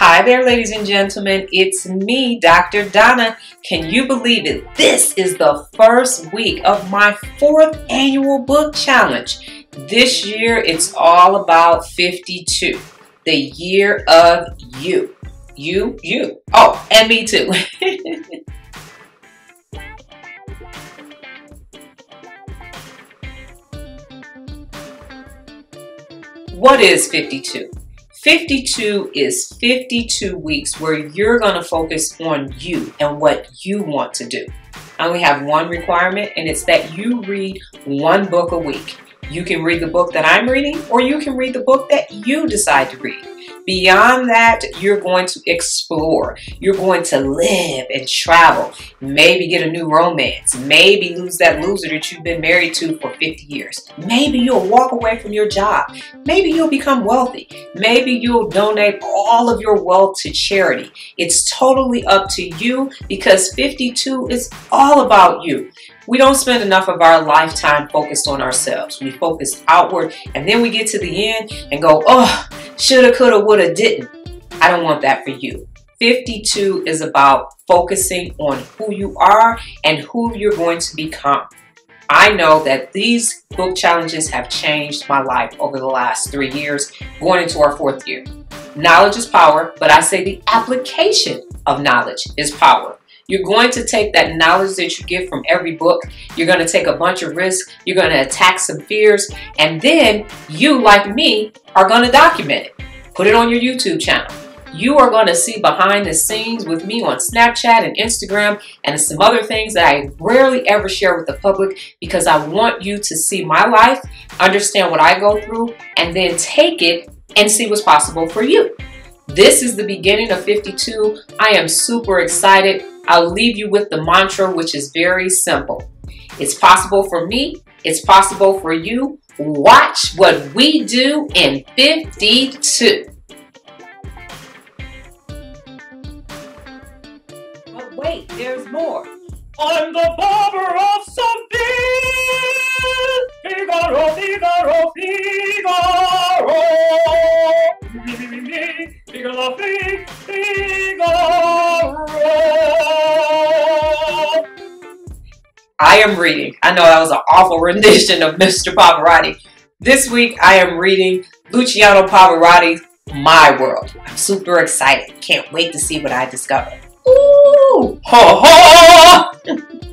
Hi there, ladies and gentlemen, it's me, Dr. Donna. Can you believe it? This is the first week of my 4th annual book challenge. This year, it's all about 52, the year of you. You. Oh, and me too. What is 52? 52 is 52 weeks where you're going to focus on you and what you want to do. I only have one requirement, and it's that you read one book a week. You can read the book that I'm reading, or you can read the book that you decide to read. Beyond that, you're going to explore. You're going to live and travel. Maybe get a new romance. Maybe lose that loser that you've been married to for 50 years. Maybe you'll walk away from your job. Maybe you'll become wealthy. Maybe you'll donate all of your wealth to charity. It's totally up to you because 52 is all about you. We don't spend enough of our lifetime focused on ourselves. We focus outward, and then we get to the end and go, oh, shoulda, coulda, woulda, didn't. I don't want that for you. 52 is about focusing on who you are and who you're going to become. I know that these book challenges have changed my life over the last 3 years, going into our 4th year. Knowledge is power, but I say the application of knowledge is power. You're going to take that knowledge that you get from every book, you're going to take a bunch of risks, you're going to attack some fears, and then you, like me, are going to document it. Put it on your YouTube channel. You are going to see behind the scenes with me on Snapchat and Instagram and some other things that I rarely ever share with the public because I want you to see my life, understand what I go through, and then take it and see what's possible for you. This is the beginning of 52. I am super excited. I'll leave you with the mantra, which is very simple. It's possible for me. It's possible for you. Watch what we do in 52. But wait, there's more. I'm the barber of something. Figaro, Figaro, Figaro. Me, Figaro, Figaro. I am reading. I know that was an awful rendition of Mr. Pavarotti. This week I am reading Luciano Pavarotti's My World. I'm super excited. Can't wait to see what I discover. Ooh! Ha ha!